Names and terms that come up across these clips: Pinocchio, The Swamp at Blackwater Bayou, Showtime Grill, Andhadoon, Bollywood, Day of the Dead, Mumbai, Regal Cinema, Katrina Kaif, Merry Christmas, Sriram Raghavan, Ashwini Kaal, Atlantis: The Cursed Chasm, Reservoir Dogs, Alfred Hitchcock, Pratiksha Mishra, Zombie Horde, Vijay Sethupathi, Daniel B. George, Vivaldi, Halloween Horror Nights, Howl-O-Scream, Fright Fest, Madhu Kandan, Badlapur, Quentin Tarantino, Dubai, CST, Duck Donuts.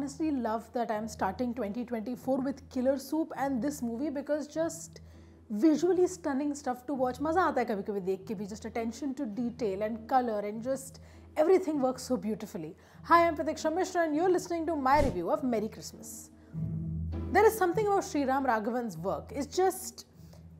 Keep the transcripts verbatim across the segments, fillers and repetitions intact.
honestly love that I'm starting twenty twenty-four with Killer Soup and this movie, because just visually stunning stuff to watch. Maza aata hai kabhi kabhi dekh ke bhi, just attention to detail and color and just everything works so beautifully. Hi, I'm Pratiksha Mishra and you're listening to my review of Merry Christmas. There is something about Sriram Raghavan's work. It's just,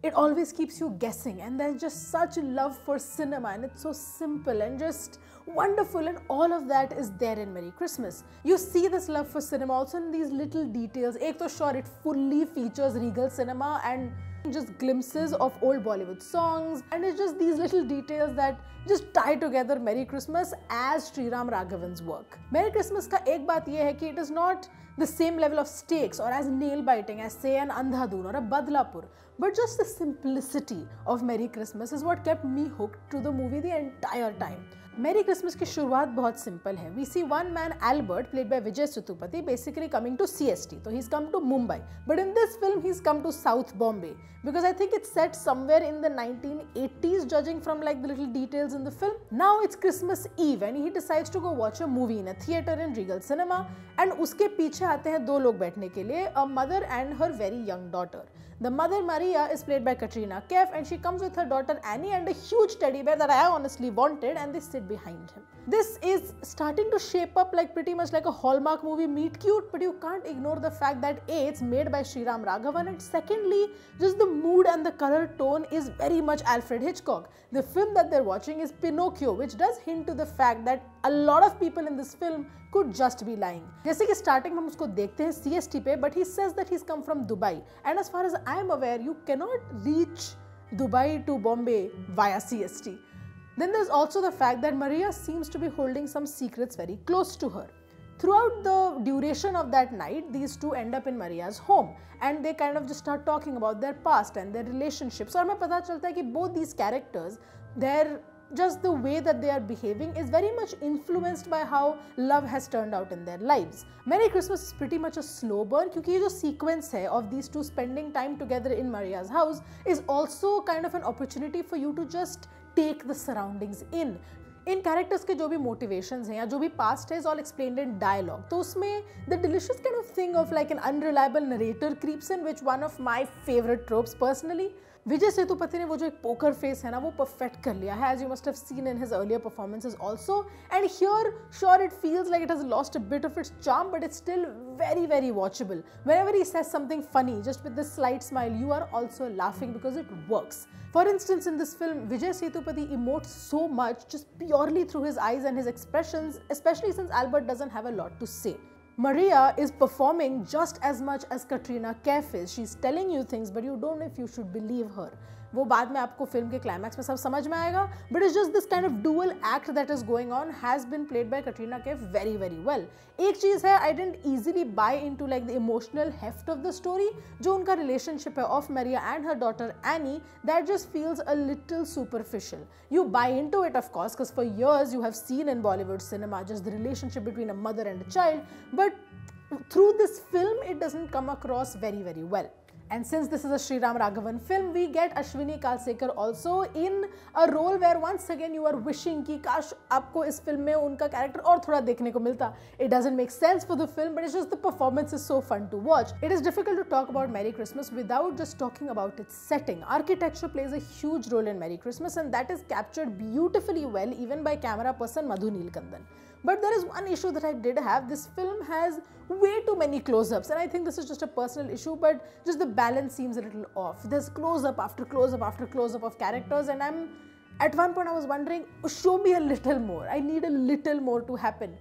it always keeps you guessing, and there's just such love for cinema, and it's so simple and just wonderful, and all of that is there in Merry Christmas. You see this love for cinema also in these little details. Ek to sure, it fully features Regal Cinema and just glimpses of old Bollywood songs, and it's just these little details that just tie together Merry Christmas as Sriram Raghavan's work. Merry Christmas ka ek baat ye hai ki it is not the same level of stakes or as nail-biting as say an Andhadoon or a Badlapur, but just the simplicity of Merry Christmas is what kept me hooked to the movie the entire time. Merry Christmas ki shuruaat bahut simple hai. We see one man, Albert, played by Vijay Sethupathi, basically coming to C S T. So he's come to Mumbai. But in this film, he's come to South Bombay, because I think it's set somewhere in the nineteen eighties, judging from like the little details in the film. Now it's Christmas Eve and he decides to go watch a movie in a theater in Regal Cinema. And uske piche aate hain do log baithne ke liye, a mother and her very young daughter. The mother, Maria, is played by Katrina Kaif, and she comes with her daughter Annie and a huge teddy bear that I honestly wanted, and they sit behind him. This is starting to shape up like pretty much like a Hallmark movie meet cute, but you can't ignore the fact that A, it's made by Sriram Raghavan, and secondly, just the mood and the color tone is very much Alfred Hitchcock. The film that they're watching is Pinocchio, which does hint to the fact that a lot of people in this film could just be lying. Jaise ki starting mein hum usko dekhte hain C S T pe, but he says that he's come from Dubai, and as far as I am aware, you cannot reach Dubai to Bombay via C S T. Then there's also the fact that Maria seems to be holding some secrets very close to her. Throughout the duration of that night, these two end up in Maria's home and they kind of just start talking about their past and their relationships. And I realize that both these characters, their just the way that they are behaving is very much influenced by how love has turned out in their lives. Merry Christmas is pretty much a slow burn, because the sequence hai of these two spending time together in Maria's house is also kind of an opportunity for you to just take the surroundings in. इन characters के जो भी motivations हैं या जो भी past है is all explained in dialogue. तो उसमें the delicious kind of thing of like an unreliable narrator creeps in, which one of my favourite tropes personally. Vijay Sethupathi ने वो जो एक पोकर फेस है ना वो परफेक्ट कर लिया है, as you must have seen in his earlier performances also. And here sure it feels like it has lost a bit of its charm, but it's still very very watchable. Whenever he says something funny, just with this slight smile, you are also laughing because it works. For instance, in this film, Vijay Sethupathi emotes so much just purely through his eyes and his expressions, especially since Albert doesn't have a lot to say. Maria is performing just as much as Katrina Kaif is. She's telling you things, but you don't know if you should believe her. वो बाद में आपको film के climax में सब समझ में आएगा. But is just this kind of dual act that is going on has been played by Katrina Kaif very very well. एक चीज़ है, I didn't easily buy into like the emotional heft of the story, जो उनका relationship है of Maria and her daughter Annie, that just feels a little superficial. You buy into it of course, because for years you have seen in Bollywood cinema just the relationship between a mother and a child, but through this film it doesn't come across very very well. And since this is a Sriram Raghavan film, we get Ashwini Kaal also in a role where once again you are wishing ki kash aapko is film mein unka character aur thoda dekhne ko milta. It doesn't make sense for the film, but it's just the performance is so fun to watch. It is difficult to talk about Merry Christmas without just talking about its setting. Architecture plays a huge role in Merry Christmas, and that is captured beautifully well even by camera person Madhu Kandan. But there is one issue that I did have. This film has way too many close-ups, and I think this is just a personal issue, but just the balance seems a little off. There's close-up after close-up after close-up of characters, and I'm at one point I was wondering, show me a little more. I need a little more to happen.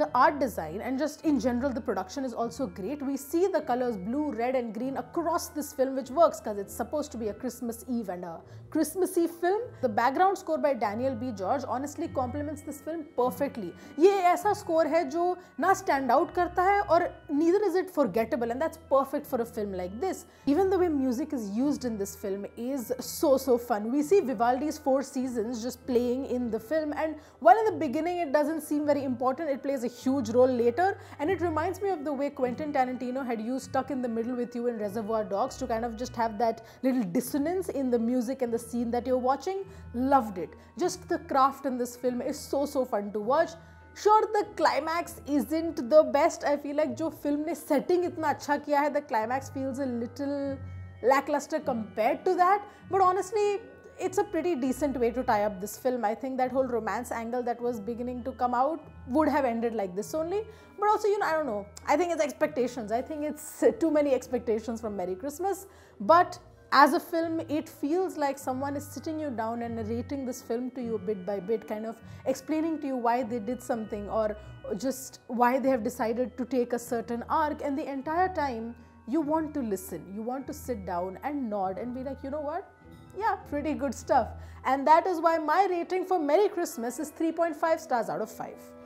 The art design and just in general the production is also great. We see the colors blue, red and green across this film, which works because it's supposed to be a Christmas Eve and a Christmassy film. The background score by Daniel B. George honestly complements this film perfectly. ये ऐसा score है जो ना stand out करता है और neither is it forgettable, and that's perfect for a film like this. Even the way music is used in this film is so so fun. We see Vivaldi's Four Seasons just playing in the film, and while in the beginning it doesn't seem very important, it plays a huge role later, and it reminds me of the way Quentin Tarantino had used Stuck in the Middle with You in Reservoir Dogs to kind of just have that little dissonance in the music and the scene that you're watching. Loved it. Just the craft in this film is so so fun to watch. Sure, the climax isn't the best. I feel like जो film ने setting इतना अच्छा किया है, the climax feels a little lackluster compared to that. But honestly, it's a pretty decent way to tie up this film. I think that whole romance angle that was beginning to come out would have ended like this only. But also, you know, I don't know. I think it's expectations. I think it's too many expectations from Merry Christmas. But as a film, it feels like someone is sitting you down and narrating this film to you bit by bit, kind of explaining to you why they did something or just why they have decided to take a certain arc. And the entire time, you want to listen. You want to sit down and nod and be like, you know what? Yeah, pretty good stuff. And that is why my rating for Merry Christmas is three point five stars out of five.